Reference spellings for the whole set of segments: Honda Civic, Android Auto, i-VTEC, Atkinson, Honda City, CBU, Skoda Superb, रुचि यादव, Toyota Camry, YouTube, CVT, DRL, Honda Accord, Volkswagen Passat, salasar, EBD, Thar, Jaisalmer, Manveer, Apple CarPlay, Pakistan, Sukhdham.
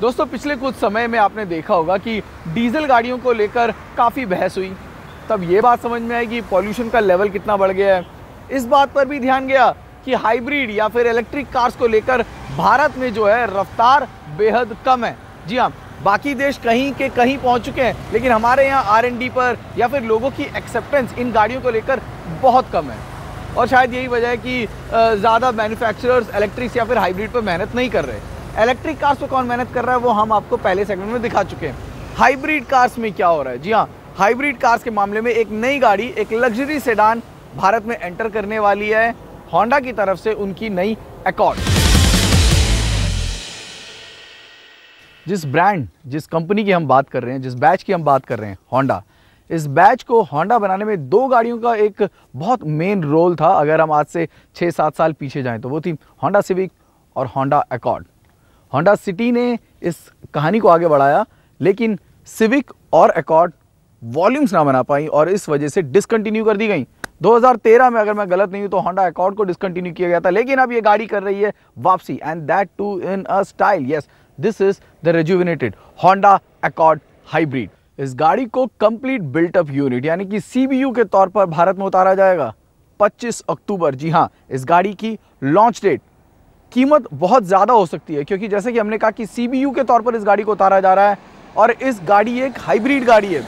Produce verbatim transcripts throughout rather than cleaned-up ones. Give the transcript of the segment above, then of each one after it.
दोस्तों पिछले कुछ समय में आपने देखा होगा कि डीजल गाड़ियों को लेकर काफ़ी बहस हुई। तब ये बात समझ में आई कि पॉल्यूशन का लेवल कितना बढ़ गया है। इस बात पर भी ध्यान गया कि हाइब्रिड या फिर इलेक्ट्रिक कार्स को लेकर भारत में जो है रफ्तार बेहद कम है। जी हाँ, बाकी देश कहीं के कहीं पहुंच चुके हैं, लेकिन हमारे यहाँ आर एन डी पर या फिर लोगों की एक्सेप्टेंस इन गाड़ियों को लेकर बहुत कम है। और शायद यही वजह है कि ज़्यादा मैन्युफैक्चरर्स इलेक्ट्रिक्स या फिर हाइब्रिड पर मेहनत नहीं कर रहे। इलेक्ट्रिक कार्स पर कौन मेहनत कर रहा है वो हम आपको पहले सेगमेंट में दिखा चुके हैं। हाइब्रिड कार्स में क्या हो रहा है? जी हाँ, हाइब्रिड कार्स के मामले में एक नई गाड़ी, एक लग्जरी सेडान भारत में एंटर करने वाली है होंडा की तरफ से, उनकी नई अकॉर्ड। जिस ब्रांड, जिस कंपनी की हम बात कर रहे हैं, जिस बैच की हम बात कर रहे हैं, होंडा, इस बैच को होंडा बनाने में दो गाड़ियों का एक बहुत मेन रोल था। अगर हम आज से छः सात साल पीछे जाएँ तो वो थी होंडा सिविक और होंडा अकॉर्ड। होंडा सिटी ने इस कहानी को आगे बढ़ाया, लेकिन सिविक और अकॉर्ड वॉल्यूम्स ना बना पाई और इस वजह से डिसकंटिन्यू कर दी गई। दो हज़ार तेरह में, अगर मैं गलत नहीं हूँ, तो होंडा अकॉर्ड को डिसकंटिन्यू किया गया था, लेकिन अब ये गाड़ी कर रही है वापसी, and that too in a style. Yes, this is the rejuvenated Honda Accord hybrid. इस गाड़ी को कंप्लीट बिल्टअप यूनिट यानी कि सी बी यू के तौर पर भारत में उतारा जाएगा पच्चीस अक्टूबर। जी हाँ, इस गाड़ी की लॉन्च डेट। कीमत बहुत ज़्यादा हो सकती है, क्योंकि जैसे कि हमने कहा कि सीबीयू के तौर पर इस गाड़ी को उतारा जा रहा है और इस गाड़ी एक हाइब्रिड गाड़ी है।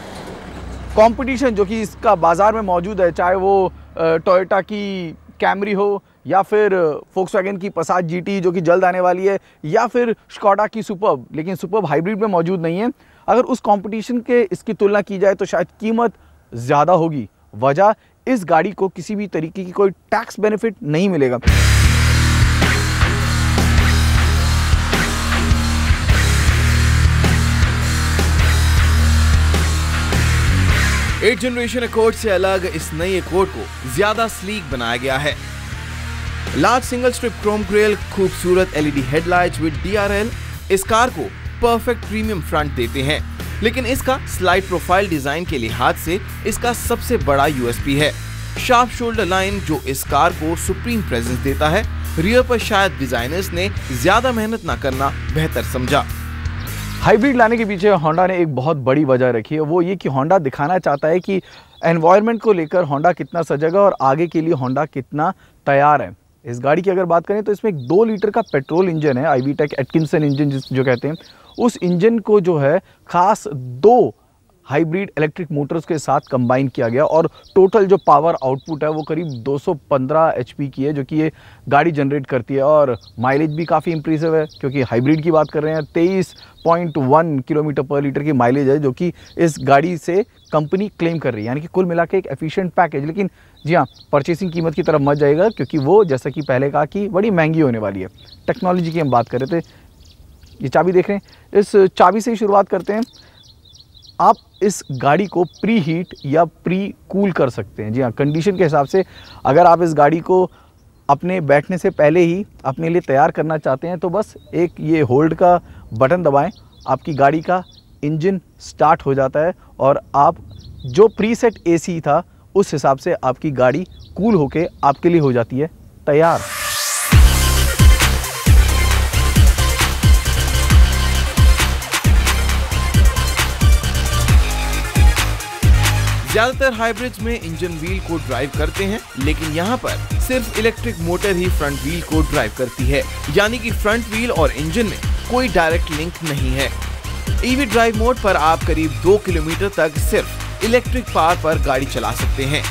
कंपटीशन जो कि इसका बाज़ार में मौजूद है, चाहे वो टोयोटा की कैमरी हो या फिर फोक्सवैगन की पसाट जीटी जो कि जल्द आने वाली है, या फिर स्कोडा की सुपर्ब, लेकिन सुपर्ब हाइब्रिड में मौजूद नहीं है। अगर उस कंपटीशन के इसकी तुलना की जाए तो शायद कीमत ज़्यादा होगी। वजह, इस गाड़ी को किसी भी तरीके की कोई टैक्स बेनिफिट नहीं मिलेगा। एट जनरेशन अकॉर्ड से अलग इस नए अकॉर्ड को ज्यादा स्लीक बनाया गया है। Large single strip chrome grille, खूबसूरत एलईडी हेडलाइट विद डीआरएल इस कार को परफेक्ट प्रीमियम फ्रंट देते हैं, लेकिन इसका स्लाइड प्रोफाइल डिजाइन के लिहाज से इसका सबसे बड़ा यूएसपी है। शार्प शोल्डर लाइन जो इस कार को सुप्रीम प्रेजेंस देता है। रियर पर शायद डिजाइनर्स ने ज्यादा मेहनत ना करना बेहतर समझा। हाइब्रिड लाने के पीछे होंडा ने एक बहुत बड़ी वजह रखी है, वो ये कि होंडा दिखाना चाहता है कि एनवायरनमेंट को लेकर होंडा कितना सजग है और आगे के लिए होंडा कितना तैयार है। इस गाड़ी की अगर बात करें तो इसमें एक दो लीटर का पेट्रोल इंजन है, आईवीटेक एटकिंसन इंजन जो कहते हैं, उस इंजन को जो है खास दो हाइब्रिड इलेक्ट्रिक मोटर्स के साथ कंबाइन किया गया और टोटल जो पावर आउटपुट है वो करीब दो सौ पंद्रह एच पी की है जो कि ये गाड़ी जनरेट करती है। और माइलेज भी काफ़ी इंप्रेसिव है, क्योंकि हाइब्रिड की बात कर रहे हैं, तेईस पॉइंट एक किलोमीटर पर लीटर की माइलेज है जो कि इस गाड़ी से कंपनी क्लेम कर रही है, यानी कि कुल मिला के एक एफिशिएंट पैकेज। लेकिन जी हाँ, परचेसिंग कीमत की तरफ मत जाएगा, क्योंकि वो जैसा कि पहले कहा कि बड़ी महंगी होने वाली है। टेक्नोलॉजी की हम बात कर रहे थे, ये चाबी देख रहे हैं, इस चाबी से ही शुरुआत करते हैं। आप इस गाड़ी को प्री हीट या प्री कूल कर सकते हैं। जी हाँ, कंडीशन के हिसाब से अगर आप इस गाड़ी को अपने बैठने से पहले ही अपने लिए तैयार करना चाहते हैं तो बस एक ये होल्ड का बटन दबाएं, आपकी गाड़ी का इंजन स्टार्ट हो जाता है और आप जो प्रीसेट एसी था उस हिसाब से आपकी गाड़ी कूल होके आपके लिए हो जाती है तैयार। ज्यादातर हाइब्रिड्स में इंजन व्हील को ड्राइव करते हैं, लेकिन यहाँ पर सिर्फ इलेक्ट्रिक मोटर ही फ्रंट व्हील को ड्राइव करती है, यानी कि फ्रंट व्हील और इंजन में कोई डायरेक्ट लिंक नहीं है। ईवी ड्राइव मोड पर आप करीब दो किलोमीटर तक सिर्फ इलेक्ट्रिक पावर पर गाड़ी चला सकते हैं।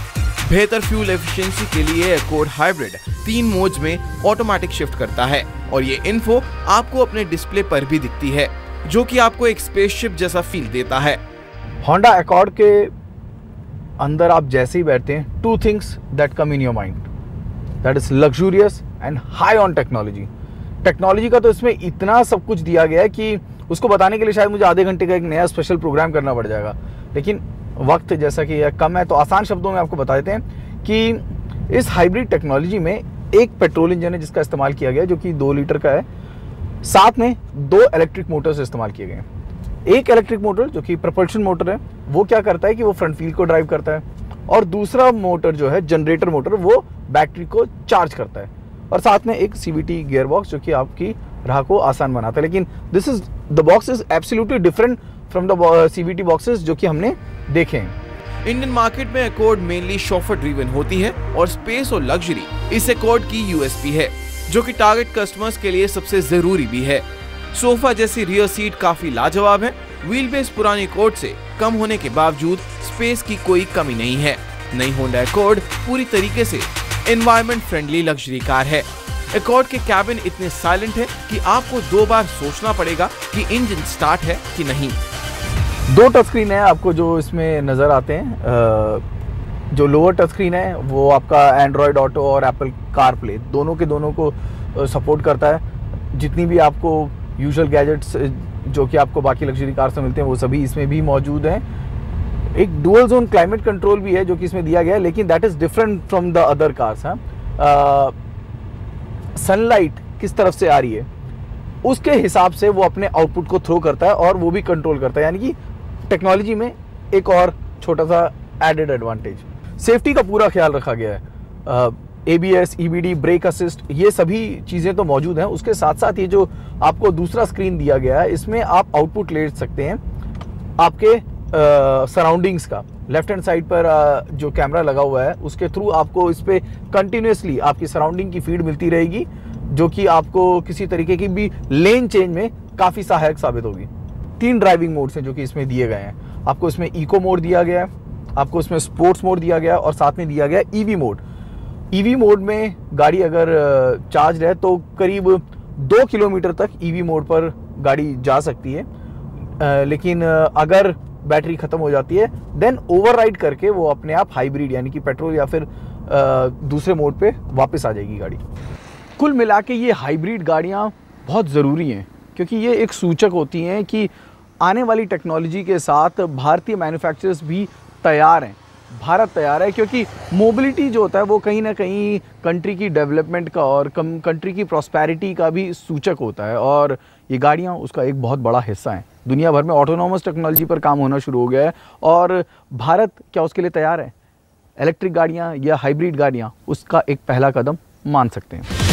बेहतर फ्यूल एफिशिएंसी के लिए अकॉर्ड हाइब्रिड तीन मोड्स में ऑटोमेटिक शिफ्ट करता है और ये इन्फो आपको अपने डिस्प्ले पर भी दिखती है, जो कि आपको एक स्पेसशिप जैसा फील देता है। होंडा अकॉर्ड के अंदर आप जैसे ही बैठते हैं, two things that come in your mind, that is luxurious and high on technology. Technology का तो इसमें इतना सब कुछ दिया गया है कि उसको बताने के लिए शायद मुझे आधे घंटे का एक नया स्पेशल प्रोग्राम करना पड़ जाएगा, लेकिन वक्त जैसा कि यह कम है तो आसान शब्दों में आपको बता देते हैं कि इस हाइब्रिड टेक्नोलॉजी में एक पेट्रोल इंजन है जिसका इस्तेमाल किया गया जो कि दो लीटर का है, साथ में दो इलेक्ट्रिक मोटर्स इस्तेमाल किए गए हैं। एक इलेक्ट्रिक मोटर जो कि प्रपल्शन मोटर है वो क्या करता है कि वो फ्रंट व्हील को ड्राइव करता है और दूसरा मोटर जो है जनरेटर मोटर वो बैटरी को चार्ज करता है, और साथ में एक सीवीटी गियर बॉक्स जो कि आपकी राह को आसान बनाता है। लेकिन this is the box is absolutely different from the CVT boxes जो कि हमने देखे हैं। इंडियन मार्केट में अकॉर्ड मेनली शॉफर ड्रिवन होती है और स्पेस और लग्जरी इस अकॉर्ड की यूएसपी है जो कि टारगेट कस्टमर्स के लिए सबसे जरूरी भी है। सोफा जैसी रियर सीट काफी लाजवाब है। व्हील बेस पुरानी अकॉर्ड से कम होने के बावजूद स्पेस की कोई कमी नहीं है। नई होंडा अकॉर्ड पूरी तरीके से एनवायरमेंट फ्रेंडली लग्जरी कार है। अकॉर्ड के कैबिन इतने साइलेंट है कि आपको दो बार सोचना पड़ेगा कि इंजन स्टार्ट है कि नहीं। दो टच स्क्रीन है आपको जो इसमें नज़र आते हैं। जो लोअर टच स्क्रीन है वो आपका एंड्रॉयड ऑटो और एप्पल कारप्ले दोनों के दोनों को सपोर्ट करता है। जितनी भी आपको यूजुअल गैजेट्स जो कि आपको बाकी लग्जरी कार से मिलते हैं वो सभी इसमें भी मौजूद हैं। एक डुअल जोन क्लाइमेट कंट्रोल भी है जो कि इसमें दिया गया है, लेकिन that is different from the other cars. हाँ, सनलाइट किस तरफ से आ रही है उसके हिसाब से वो अपने आउटपुट को थ्रो करता है और वो भी कंट्रोल करता है, यानी कि टेक्नोलॉजी में एक और छोटा सा एडेड एडवांटेज। सेफ्टी का पूरा ख्याल रखा गया है। एबीएस, ईबीडी, ब्रेक असिस्ट, ये सभी चीज़ें तो मौजूद हैं। उसके साथ साथ ये जो आपको दूसरा स्क्रीन दिया गया है इसमें आप आउटपुट ले सकते हैं आपके सराउंडिंग्स का। लेफ्ट हैंड साइड पर आ, जो कैमरा लगा हुआ है उसके थ्रू आपको इस पर कंटिन्यूसली आपकी सराउंडिंग की फीड मिलती रहेगी जो कि आपको किसी तरीके की भी लेन चेंज में काफ़ी सहायक साबित होगी। तीन ड्राइविंग मोड्स हैं जो कि इसमें दिए गए हैं। आपको इसमें इको मोड दिया गया है, आपको इसमें स्पोर्ट्स मोड दिया गया है और साथ में दिया गया ईवी मोड। ईवी मोड में गाड़ी अगर चार्ज है तो करीब दो किलोमीटर तक ईवी मोड पर गाड़ी जा सकती है, लेकिन अगर बैटरी ख़त्म हो जाती है देन ओवरराइड करके वो अपने आप हाइब्रिड यानी कि पेट्रोल या फिर दूसरे मोड पे वापस आ जाएगी गाड़ी। कुल मिला के ये हाइब्रिड गाड़ियाँ बहुत ज़रूरी हैं क्योंकि ये एक सूचक होती हैं कि आने वाली टेक्नोलॉजी के साथ भारतीय मैन्युफैक्चरर्स भी तैयार हैं, भारत तैयार है। क्योंकि मोबिलिटी जो होता है वो कहीं ना कहीं कंट्री की डेवलपमेंट का और कम कंट्री की प्रॉस्पेरिटी का भी सूचक होता है और ये गाड़ियाँ उसका एक बहुत बड़ा हिस्सा है। दुनिया भर में ऑटोनॉमस टेक्नोलॉजी पर काम होना शुरू हो गया है और भारत क्या उसके लिए तैयार है? इलेक्ट्रिक गाड़ियाँ या हाइब्रिड गाड़ियाँ उसका एक पहला कदम मान सकते हैं।